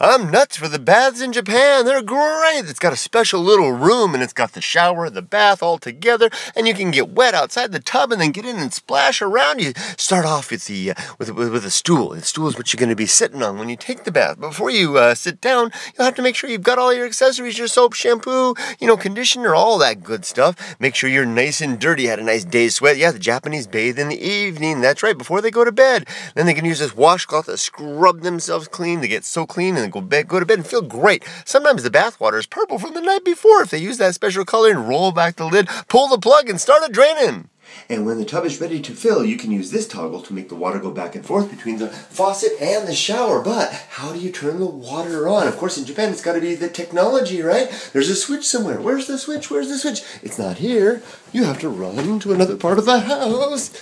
I'm nuts for the baths in Japan. They're great. It's got a special little room, and it's got the shower, the bath all together, and you can get wet outside the tub and then get in and splash around. You start off with a stool. The stool is what you're going to be sitting on when you take the bath. Before you sit down, you'll have to make sure you've got all your accessories, your soap, shampoo, you know, conditioner, all that good stuff. Make sure you're nice and dirty, had a nice day's sweat. Yeah, the Japanese bathe in the evening. That's right, before they go to bed. Then they can use this washcloth to scrub themselves clean. They get so clean and go to bed and feel great. Sometimes the bath water is purple from the night before. If they use that special color and roll back the lid, pull the plug and start it draining. And when the tub is ready to fill, you can use this toggle to make the water go back and forth between the faucet and the shower. But how do you turn the water on? Of course, in Japan, it's got to be the technology, right? There's a switch somewhere. Where's the switch? Where's the switch? It's not here. You have to run to another part of the house.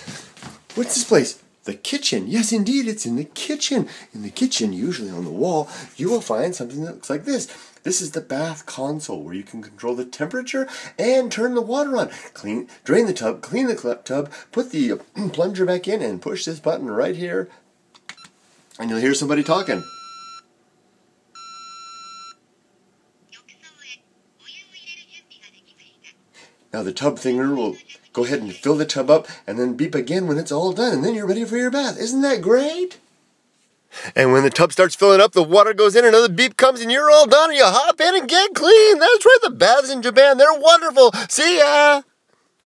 What's this place? The kitchen. Yes, indeed, it's in the kitchen. In the kitchen, usually on the wall, you will find something that looks like this. This is the bath console where you can control the temperature and turn the water on. Drain the tub, clean the tub, put the plunger back in, and push this button right here, and you'll hear somebody talking. Now the tub thinger will go ahead and fill the tub up and then beep again when it's all done, and then you're ready for your bath. Isn't that great? And when the tub starts filling up, the water goes in, another beep comes, and you're all done, and you hop in and get clean. That's right, the baths in Japan, they're wonderful. See ya!